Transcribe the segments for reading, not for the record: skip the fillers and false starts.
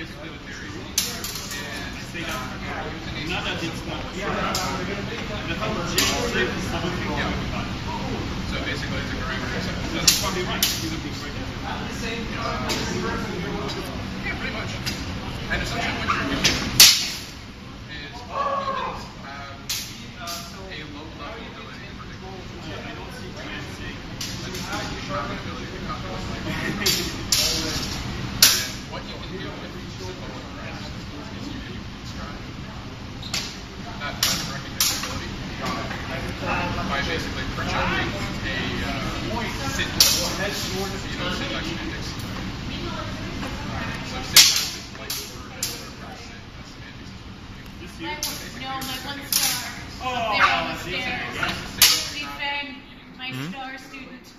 basically what they're eating. And they don't. Not that it's not true. The whole gene is something about it. So basically, it's a growing person. That's probably right. He's a big person. Yeah, pretty much. And essentially, what you're doing is humans have a low level ability to predict. I don't see what you can do with simple programs is you can describe that kind of recognizability by basically projecting a syntax semantics. So syntax is like the word semantics is what. No, my one star. Oh, defend my star student. When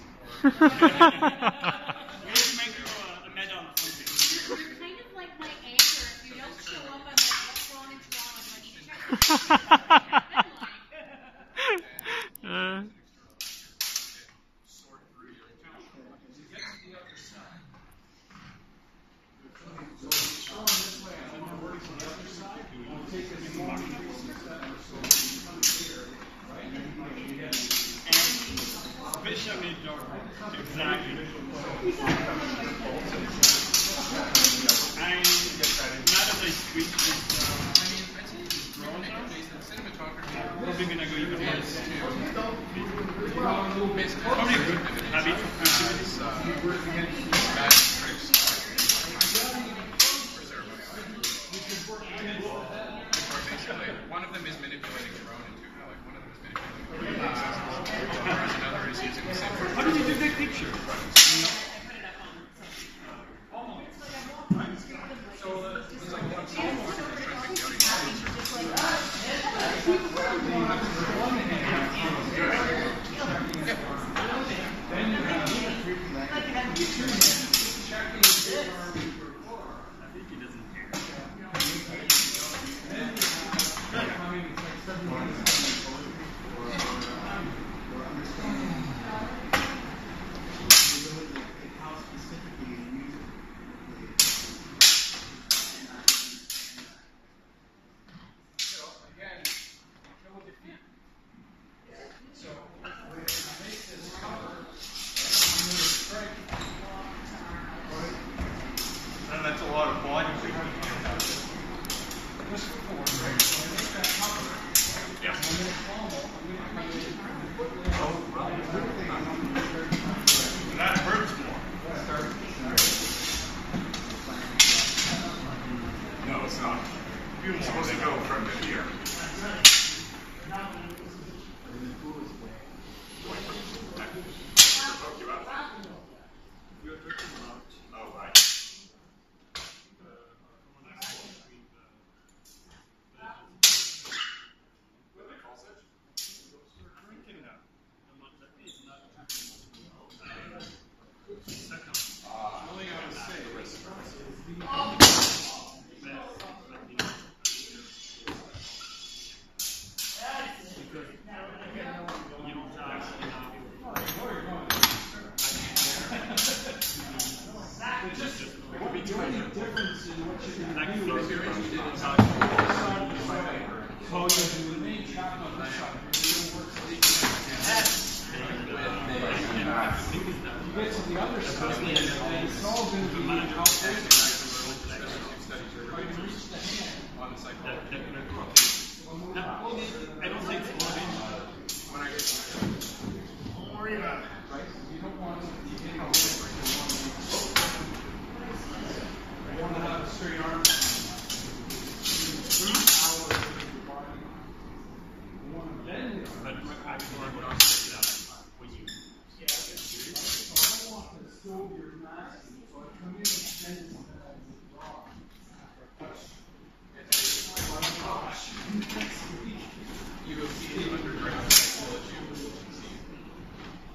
you, yeah, I want to solve your math, but